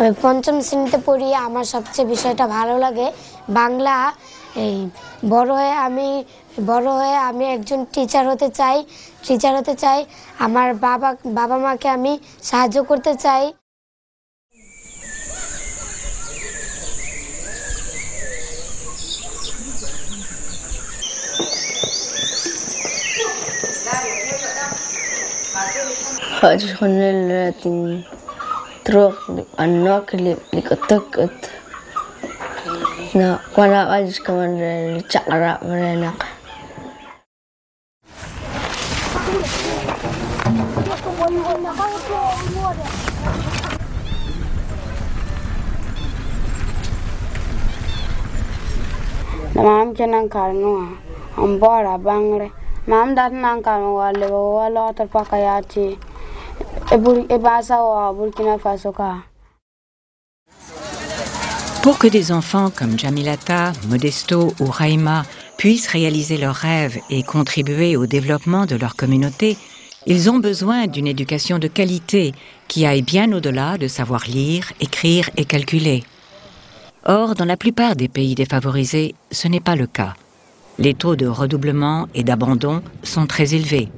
আমি পঞ্চম শ্রেণীতে পড়ি। আমার সবচেয়ে বিষয়টা ভালো লাগে বাংলা। বড় হয়ে আমি একজন টিচার হতে চাই। আমার বাবা মাকে আমি সাহায্য করতে চাই। Pour que des enfants comme Jamilata, Modesto ou Raima puissent réaliser leurs rêves et contribuer au développement de leur communauté, ils ont besoin d'une éducation de qualité qui aille bien au-delà de savoir lire, écrire et calculer. Or, dans la plupart des pays défavorisés, ce n'est pas le cas. Les taux de redoublement et d'abandon sont très élevés.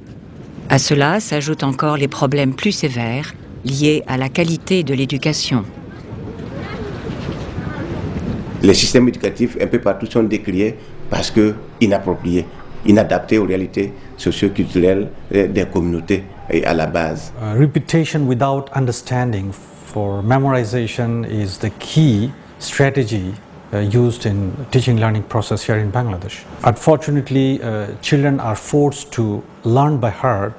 À cela s'ajoutent encore les problèmes plus sévères liés à la qualité de l'éducation. Les systèmes éducatifs un peu partout sont décriés parce que inappropriés, inadaptés aux réalités socio-culturelles des communautés à la base. Repetition without understanding for memorization is the key strategy used in teaching learning process here in Bangladesh. Unfortunately, children are forced to learn by heart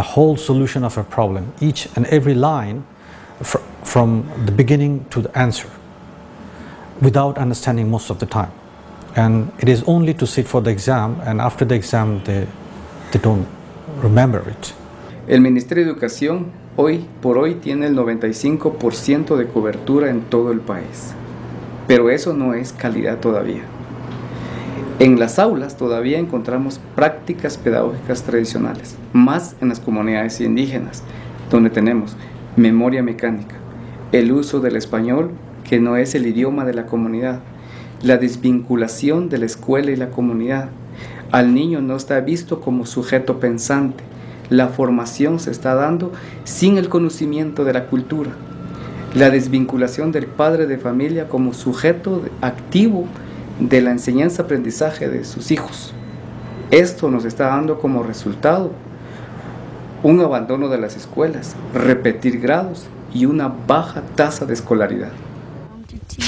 the whole solution of a problem, each and every line from the beginning to the answer, without understanding most of the time. And it is only to sit for the exam, and after the exam they don't remember it. El Ministerio de Educación hoy por hoy tiene el 95% de cobertura en todo el país. Pero eso no es calidad todavía. En las aulas todavía encontramos prácticas pedagógicas tradicionales, más en las comunidades indígenas, donde tenemos memoria mecánica, el uso del español, que no es el idioma de la comunidad, la desvinculación de la escuela y la comunidad. Al niño no está visto como sujeto pensante. La formación se está dando sin el conocimiento de la cultura. La desvinculación del padre de familia como sujeto activo de la enseñanza-aprendizaje de sus hijos. Esto nos está dando como resultado un abandono de las escuelas, repetir grados y una baja tasa de escolaridad.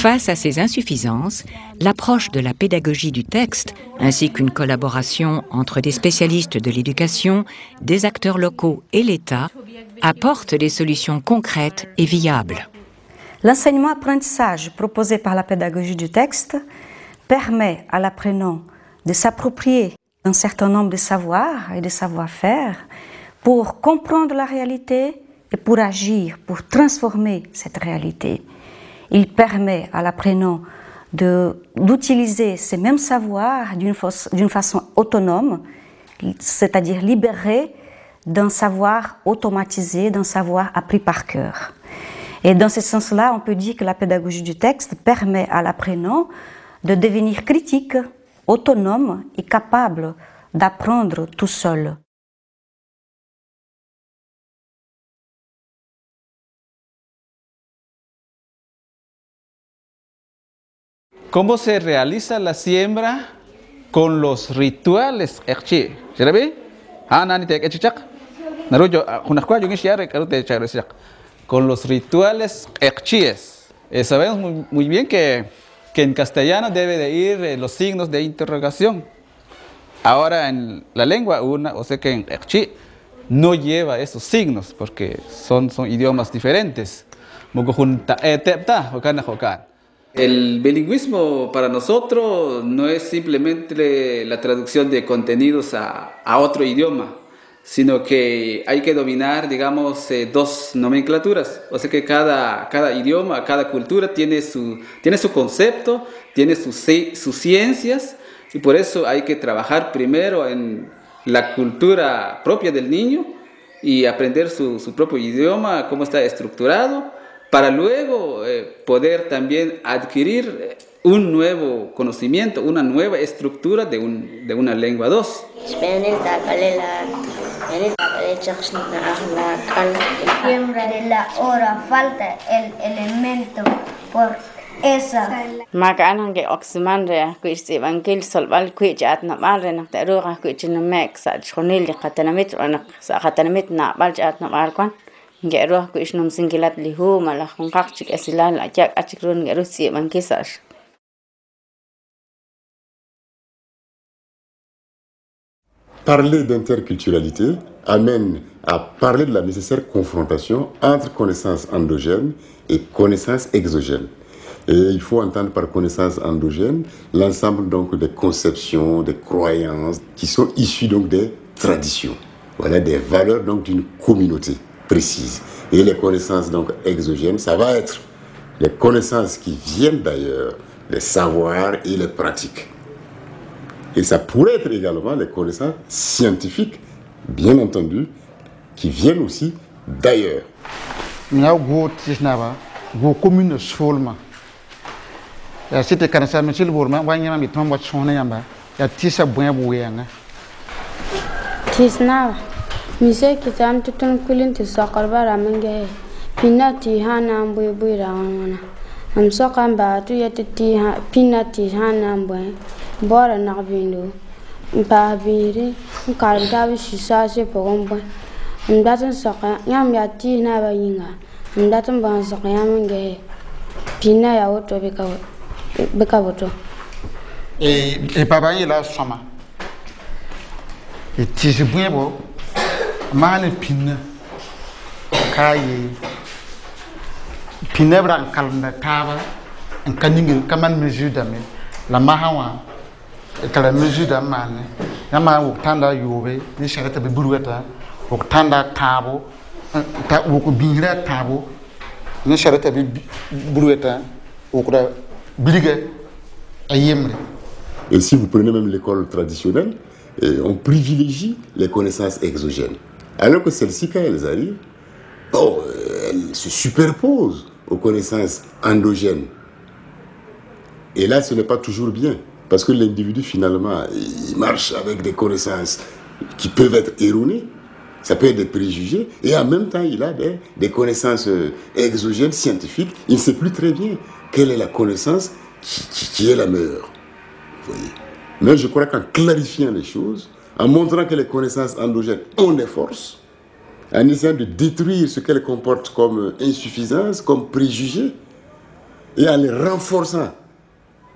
Face à ces insuffisances, l'approche de la pédagogie du texte, ainsi qu'une collaboration entre des spécialistes de l'éducation, des acteurs locaux et l'État, apporte des solutions concrètes et viables. L'enseignement-apprentissage proposé par la pédagogie du texte permet à l'apprenant de s'approprier un certain nombre de savoirs et de savoir-faire pour comprendre la réalité et pour agir, pour transformer cette réalité. Il permet à l'apprenant d'utiliser ces mêmes savoirs d'une façon autonome, c'est-à-dire libérée d'un savoir automatisé, d'un savoir appris par cœur. Et dans ce sens-là, on peut dire que la pédagogie du texte permet à l'apprenant de devenir critique, autonome et capable d'apprendre tout seul. ¿Cómo se realiza la siembra con los rituales? ¿Se la ve? Con los rituales ekchíes. Sabemos muy bien que en castellano debe de ir los signos de interrogación. Ahora en la lengua, o sea que en ekchí no lleva esos signos porque son idiomas diferentes. El bilingüismo para nosotros no es simplemente la traducción de contenidos a otro idioma, sino que hay que dominar, digamos, dos nomenclaturas. O sea que cada idioma, cada cultura tiene su concepto, tiene sus ciencias, y por eso hay que trabajar primero en la cultura propia del niño y aprender su propio idioma, cómo está estructurado, para luego poder también adquirir un nuevo conocimiento, una nueva estructura de una lengua 2. Siempre de la hora falta el elemento por esa. Macanan que oximandre, que es evangelio salval, que ya atna marre, na terura, que ya no me exage, jonil, que catanamit, o catanamit na valja atna marquan. Geruah que es nom singulat lihu, malachon kachik esilan, la yak achikrun gerusi evanquisas. Parler d'interculturalité amène à parler de la nécessaire confrontation entre connaissances endogènes et connaissances exogènes. Et il faut entendre par connaissances endogènes l'ensemble donc des conceptions, des croyances qui sont issues donc des traditions, voilà, des valeurs donc d'une communauté précise. Et les connaissances donc exogènes, ça va être les connaissances qui viennent d'ailleurs, les savoirs et les pratiques. Et ça pourrait être également les connaissances scientifiques, bien entendu, qui viennent aussi d'ailleurs. Bora nagbindu babiri nkargawi shisase pogombo ndatun soka yam yati na bayinga ndatun ban soka yam nge pina ya oto beka boto e papa yela soma e tisi bwebo mane pina kayi pina bran kalnda taba en kaningi kaman mejuda me la mahawa kala mejuda mane yama wuktanda yobe ni sharata be burueta wuktanda tabo ta wukubira tabo ni sharata be burueta wukura biliga ayemre. Et si vous prenez même l'école traditionnelle, on privilégie les connaissances exogènes, alors que celles-ci, quand elles arrivent, elles se superposent aux connaissances endogènes. Et là, ce n'est pas toujours bien. Parce que l'individu, finalement, il marche avec des connaissances qui peuvent être erronées, ça peut être des préjugés, et en même temps, il a des connaissances exogènes, scientifiques. Il ne sait plus très bien quelle est la connaissance qui est la meilleure. Vous voyez. Mais je crois qu'en clarifiant les choses, en montrant que les connaissances endogènes ont des forces, en essayant de détruire ce qu'elles comportent comme insuffisance, comme préjugés, et en les renforçant,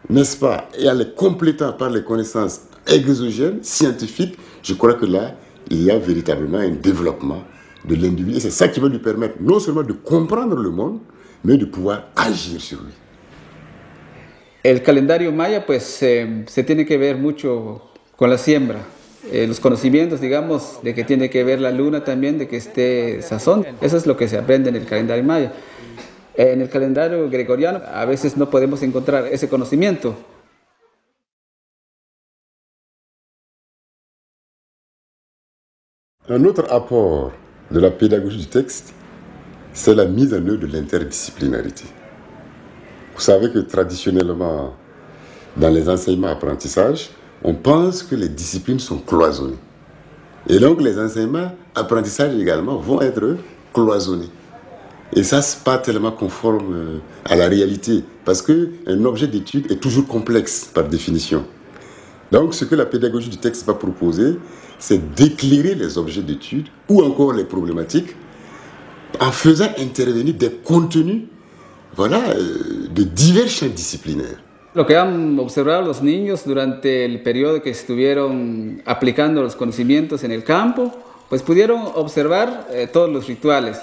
n'est-ce pas, et en les complétant par les connaissances exogènes, scientifiques, je crois que là, il y a véritablement un développement de l'individu. Et c'est ça qui va lui permettre non seulement de comprendre le monde, mais de pouvoir agir sur lui. El calendario maya, pues, se tiene que ver mucho con la siembra. Los conocimientos, digamos, de que tiene que ver la luna también, de que esté sazón. Eso es lo que se aprende en el calendario maya. En el calendario gregoriano a veces no podemos encontrar ese conocimiento. Un autre apport de la pédagogie du texte, c'est la mise en œuvre de l'interdisciplinarité. Vous savez que traditionnellement, dans les enseignements-apprentissages, on pense que les disciplines sont cloisonnées. Et donc les enseignements-apprentissages également vont être cloisonnés. Et ça, ce n'est pas tellement conforme à la réalité, parce qu'un objet d'étude est toujours complexe par définition. Donc ce que la pédagogie du texte va proposer, c'est d'éclairer les objets d'étude ou encore les problématiques en faisant intervenir des contenus, voilà, de divers champs disciplinaires. Lo que han observado los niños durante el periodo que estuvieron aplicando los conocimientos en el campo, pues pudieron observar todos los rituales.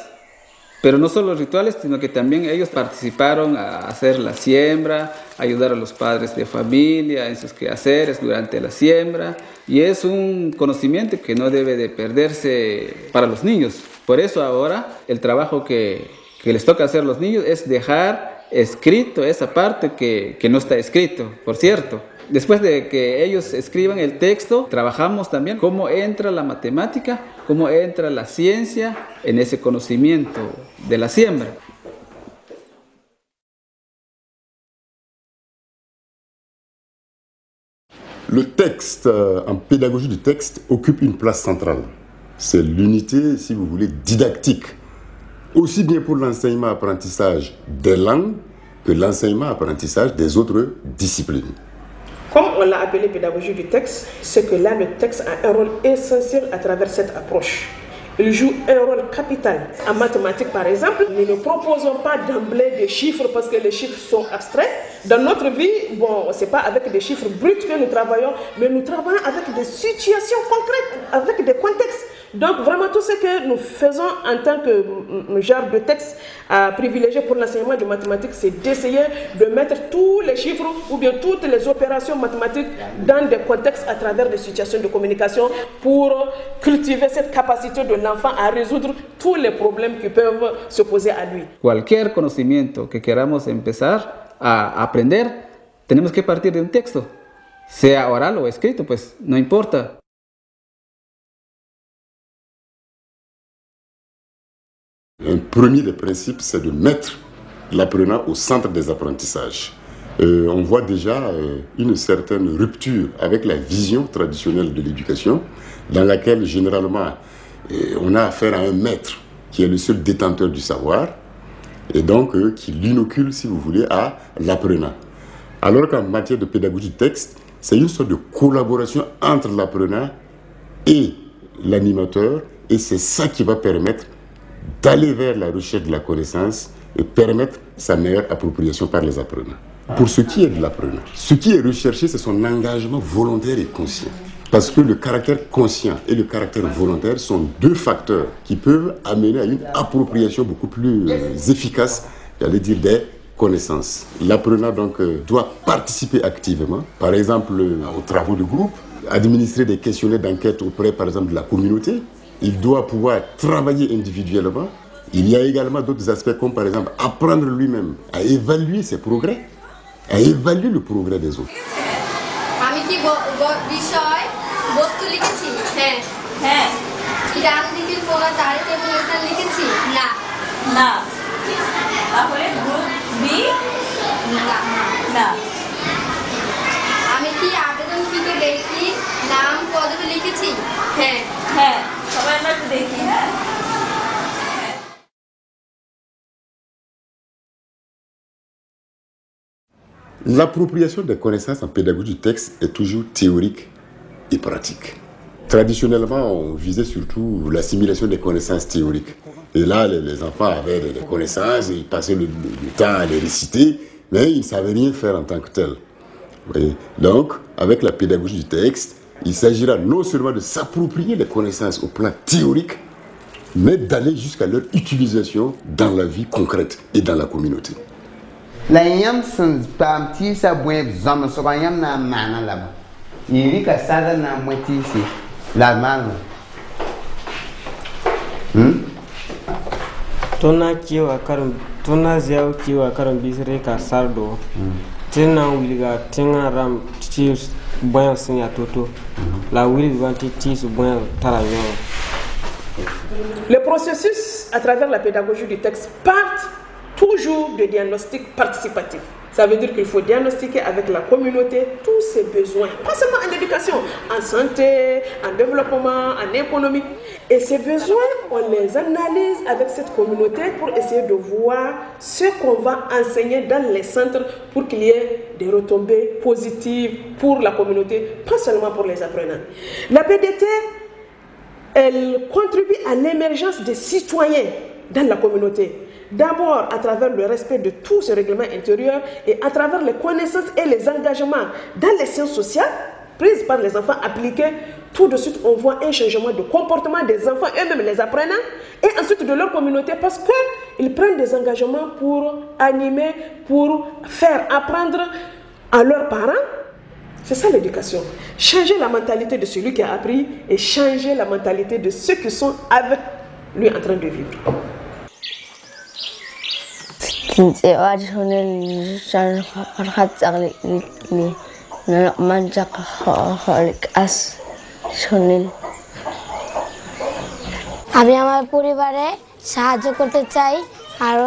Pero no solo los rituales, sino que también ellos participaron a hacer la siembra, ayudar a los padres de familia en sus quehaceres durante la siembra. Y es un conocimiento que no debe de perderse para los niños. Por eso ahora el trabajo que les toca hacer a los niños es dejar escrito esa parte que no está escrito, por cierto. Después de que ellos escriban el texto, trabajamos también cómo entra la matemática, cómo entra la ciencia en ese conocimiento de la siembra. Le texte, en pédagogie du texte, occupe une place centrale. C'est l'unité, si vous voulez, didactique, aussi bien pour l'enseignement-apprentissage des langues que l'enseignement-apprentissage des autres disciplines. Comme on l'a appelé pédagogie du texte, c'est que là, le texte a un rôle essentiel à travers cette approche. Il joue un rôle capital. En mathématiques, par exemple, nous ne proposons pas d'emblée des chiffres parce que les chiffres sont abstraits. Dans notre vie, bon, ce n'est pas avec des chiffres bruts que nous travaillons, mais nous travaillons avec des situations concrètes, avec des contextes. Donc vraiment tout ce que nous faisons en tant que genre de texte à privilégier pour l'enseignement de mathématiques, c'est d'essayer de mettre tous les chiffres ou bien toutes les opérations mathématiques dans des contextes à travers des situations de communication pour cultiver cette capacité de l'enfant à résoudre tous les problèmes qui peuvent se poser à lui. Cualquier conocimiento que queramos empezar a aprender, tenemos que partir de un texto, sea oral o escrito, pues no importa. Un premier des principes, c'est de mettre l'apprenant au centre des apprentissages. On voit déjà une certaine rupture avec la vision traditionnelle de l'éducation, dans laquelle généralement on a affaire à un maître qui est le seul détenteur du savoir, et donc qui l'inocule, si vous voulez, à l'apprenant. Alors qu'en matière de pédagogie du texte, c'est une sorte de collaboration entre l'apprenant et l'animateur, et c'est ça qui va permettre d'aller vers la recherche de la connaissance et permettre sa meilleure appropriation par les apprenants. Pour ce qui est de l'apprenant, ce qui est recherché, c'est son engagement volontaire et conscient. Parce que le caractère conscient et le caractère volontaire sont deux facteurs qui peuvent amener à une appropriation beaucoup plus efficace, j'allais dire, des connaissances. L'apprenant donc doit participer activement, par exemple aux travaux de groupe, administrer des questionnaires d'enquête auprès, par exemple, de la communauté. Il doit pouvoir travailler individuellement. Il y a également d'autres aspects comme par exemple apprendre lui-même à évaluer ses progrès, à évaluer le progrès des autres. L'appropriation des connaissances en pédagogie du texte est toujours théorique et pratique. Traditionnellement, on visait surtout l'assimilation des connaissances théoriques. Et là, les enfants avaient des connaissances, ils passaient le temps à les réciter, mais ils ne savaient rien faire en tant que tel. Oui. Donc, avec la pédagogie du texte, il s'agira non seulement de s'approprier les connaissances au plan théorique, mais d'aller jusqu'à leur utilisation dans la vie concrète et dans la communauté. Le processus à travers la pédagogie du texte part toujours de diagnostic participatif. Ça veut dire qu'il faut diagnostiquer avec la communauté tous ses besoins, pas seulement en éducation, en santé, en développement, en économie. Et ces besoins, on les analyse avec cette communauté pour essayer de voir ce qu'on va enseigner dans les centres pour qu'il y ait des retombées positives pour la communauté, pas seulement pour les apprenants. La PDT, elle contribue à l'émergence des citoyens dans la communauté. D'abord à travers le respect de tout ce règlement intérieur et à travers les connaissances et les engagements dans les sciences sociales prises par les enfants appliquées, tout de suite on voit un changement de comportement des enfants eux-mêmes, les apprenants, et ensuite de leur communauté parce qu'ils prennent des engagements pour animer, pour faire apprendre à leurs parents. C'est ça l'éducation. Changer la mentalité de celui qui a appris et changer la mentalité de ceux qui sont avec lui en train de vivre. আমি আমার পরিবারে সাহায্য করতে চাই আর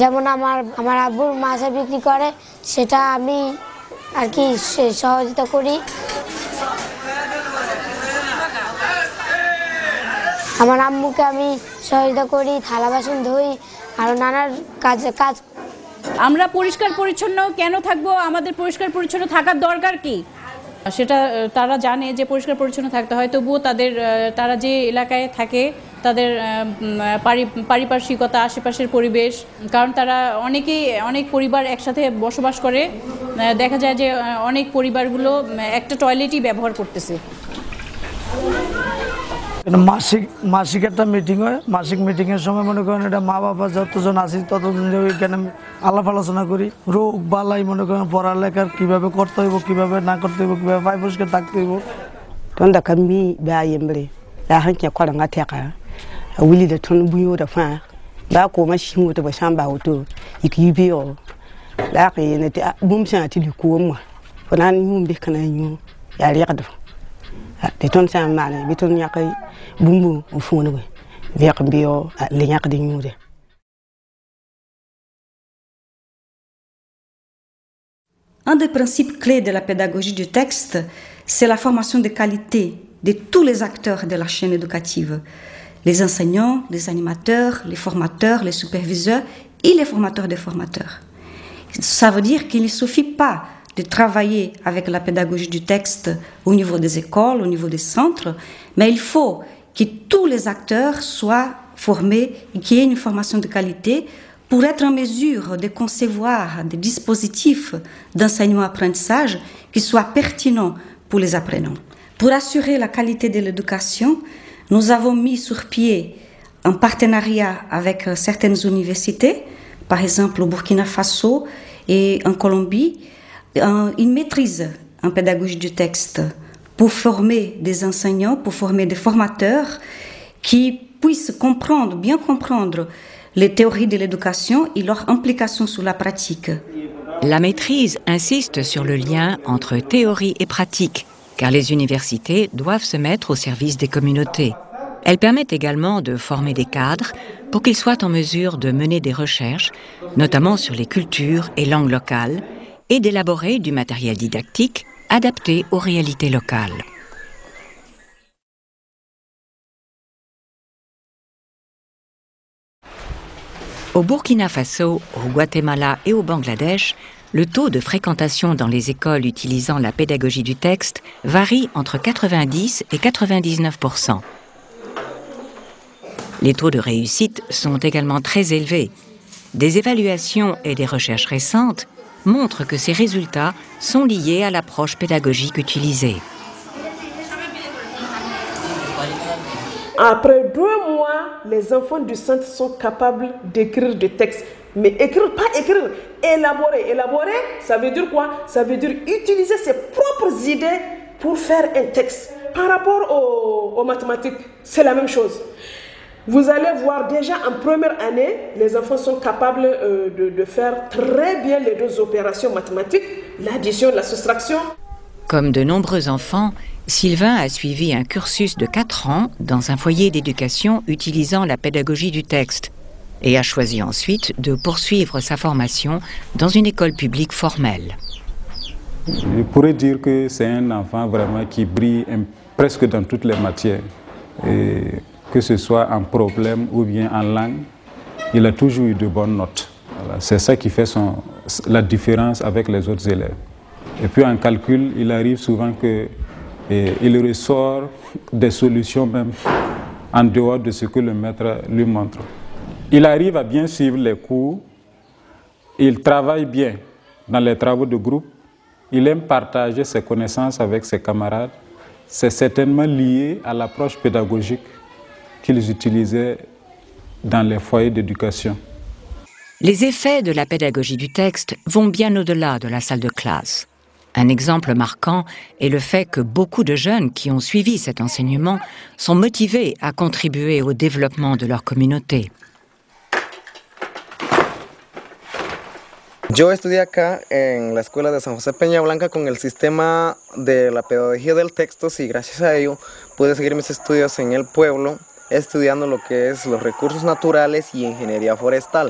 যেমন আমার আব্বুর মাছ বিক্রি করে সেটা আমি আর কি সহযোগিতা করি আমার আম্মুকে আমি সহায়তা করি, থালা বাসন ধুই, আর নানার কাজ। আমরা পরিষ্কার পরিচ্ছন্ন কেন থাকবো? আমাদের পরিষ্কার পরিচ্ছন্ন থাকার দরকার কি? সেটা তারা জানে যে পরিষ্কার পরিচ্ছন্ন থাকতে হয়, তবুও তারা যে এলাকায় থাকে তাদের পারিপার্শ্বিকতা, আশেপাশের পরিবেশ, কারণ তারা অনেক পরিবার একসাথে বসবাস করে, দেখা যায় যে অনেক পরিবারগুলো একটা টয়লেটই ব্যবহার করতেছে। এটা মাসিক একটা মিটিং হয়, মাসিক মিটিংয়ের সময় মনে করেন এটা মা বাবা যতজন আসি ততজন এখানে আলাপ আলোচনা করি, রোগ বালাই মনে করেন পড়ালেখার কীভাবে করতে হইব, কীভাবে না করতে হইব, কীভাবে পাই পরিষ্কার থাকতে হইব। তখন দেখা মি বেড়ে রাখা খরাঙ্গা থাকা উইলি দেখুন বুয়ে ওটা ফা বা কমা সিং ওটা সাম্বা হতো ইকি বেও রাখে বুম সাথে লুকু ওমা নুম বেখানা ইউ আর এক ton sa mane biton yakay bumbu ofone we vek biyo le nyak de nyure Un des principes clés de la pédagogie du texte, c'est la formation de qualité de tous les acteurs de la chaîne éducative. Les enseignants, les animateurs, les formateurs, les superviseurs et les formateurs des formateurs. Ça veut dire qu'il ne suffit pas de travailler avec la pédagogie du texte au niveau des écoles, au niveau des centres, mais il faut que tous les acteurs soient formés et qu'il y ait une formation de qualité pour être en mesure de concevoir des dispositifs d'enseignement-apprentissage qui soient pertinents pour les apprenants. Pour assurer la qualité de l'éducation, nous avons mis sur pied un partenariat avec certaines universités, par exemple au Burkina Faso et en Colombie, une maîtrise en pédagogie du texte pour former des enseignants, pour former des formateurs qui puissent comprendre, bien comprendre les théories de l'éducation et leur implication sur la pratique. La maîtrise insiste sur le lien entre théorie et pratique, car les universités doivent se mettre au service des communautés. Elles permettent également de former des cadres pour qu'ils soient en mesure de mener des recherches, notamment sur les cultures et langues locales, et d'élaborer du matériel didactique adapté aux réalités locales. Au Burkina Faso, au Guatemala et au Bangladesh, le taux de fréquentation dans les écoles utilisant la pédagogie du texte varie entre 90 et 99%. Les taux de réussite sont également très élevés. Des évaluations et des recherches récentes montre que ces résultats sont liés à l'approche pédagogique utilisée. Après 2 mois, les enfants du centre sont capables d'écrire des textes. Mais écrire, pas écrire, élaborer. Élaborer, ça veut dire quoi? Ça veut dire utiliser ses propres idées pour faire un texte. Par rapport aux mathématiques, c'est la même chose. Vous allez voir déjà en première année, les enfants sont capables de faire très bien les 2 opérations mathématiques, l'addition, la soustraction. Comme de nombreux enfants, Sylvain a suivi un cursus de 4 ans dans un foyer d'éducation utilisant la pédagogie du texte et a choisi ensuite de poursuivre sa formation dans une école publique formelle. Je pourrais dire que c'est un enfant vraiment qui brille presque dans toutes les matières. Que ce soit en problème ou bien en langue, il a toujours eu de bonnes notes. Voilà. C'est ça qui fait la différence avec les autres élèves. Et puis en calcul, il arrive souvent qu'il ressort des solutions même en dehors de ce que le maître lui montre. Il arrive à bien suivre les cours, il travaille bien dans les travaux de groupe, il aime partager ses connaissances avec ses camarades. C'est certainement lié à l'approche pédagogique qu'ils utilisaient dans les foyers d'éducation. Les effets de la pédagogie du texte vont bien au-delà de la salle de classe. Un exemple marquant est le fait que beaucoup de jeunes qui ont suivi cet enseignement sont motivés à contribuer au développement de leur communauté. Yo estudié acá en la escuela de San José Peña Blanca con el sistema de la pedagogía del texto y gracias a ello pude seguir mis estudios en el pueblo, estudiando lo que es los recursos naturales y ingeniería forestal.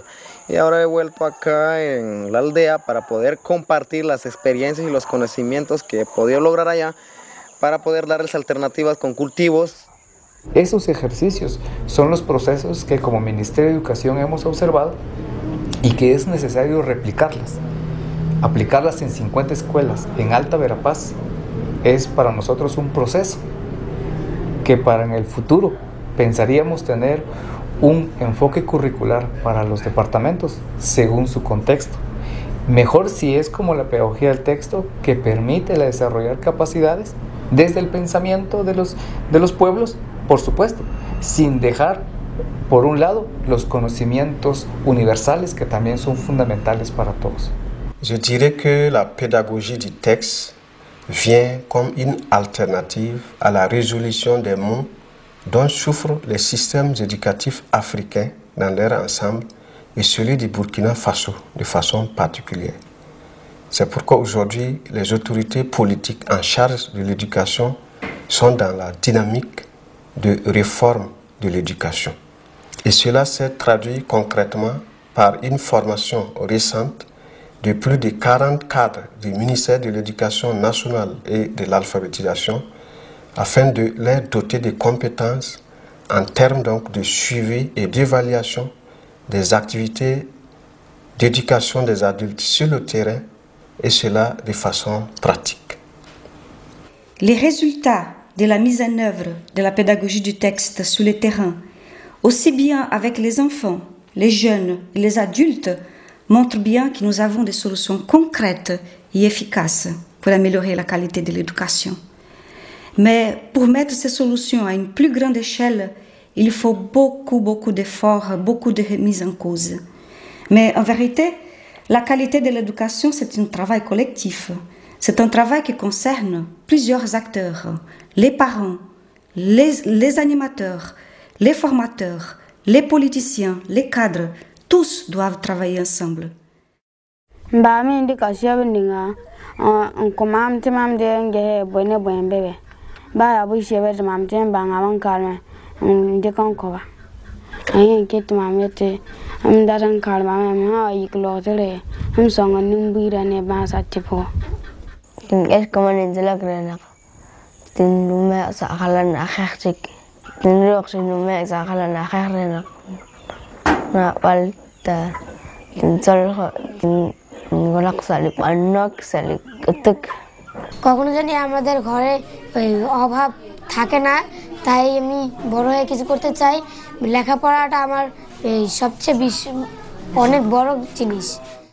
Y ahora he vuelto acá en la aldea para poder compartir las experiencias y los conocimientos que he podido lograr allá para poder darles alternativas con cultivos. Esos ejercicios son los procesos que como Ministerio de Educación hemos observado y que es necesario replicarlas, aplicarlas en 50 escuelas en Alta Verapaz. Es para nosotros un proceso que para en el futuro pensaríamos tener un enfoque curricular para los departamentos según su contexto. Mejor si es como la pedagogía del texto, que permite desarrollar capacidades desde el pensamiento de los pueblos, por supuesto, sin dejar por un lado los conocimientos universales que también son fundamentales para todos. Je dirais que la pédagogie du texte vient comme une alternative à la résolution des mots dont souffrent les systèmes éducatifs africains dans leur ensemble et celui du Burkina Faso de façon particulière. C'est pourquoi aujourd'hui, les autorités politiques en charge de l'éducation sont dans la dynamique de réforme de l'éducation. Et cela s'est traduit concrètement par une formation récente de plus de 40 cadres du ministère de l'Éducation nationale et de l'alphabétisation afin de les doter de compétences en termes donc de suivi et d'évaluation des activités d'éducation des adultes sur le terrain, et cela de façon pratique. Les résultats de la mise en œuvre de la pédagogie du texte sur le terrain, aussi bien avec les enfants, les jeunes et les adultes, montrent bien que nous avons des solutions concrètes et efficaces pour améliorer la qualité de l'éducation. Mais pour mettre ces solutions à une plus grande échelle, il faut beaucoup d'efforts, beaucoup de remises en cause. Mais en vérité, la qualité de l'éducation, c'est un travail collectif. C'est un travail qui concerne plusieurs acteurs, les parents, les animateurs, les formateurs, les politiciens, les cadres. Tous doivent travailler ensemble. কখনো জানি আমাদের ঘরে অভাব থাকে না, তাই আমি বড় হয়ে কিছু করতে চাই। লেখাপড়াটা আমার সবচেয়ে অনেক বড় জিনিস।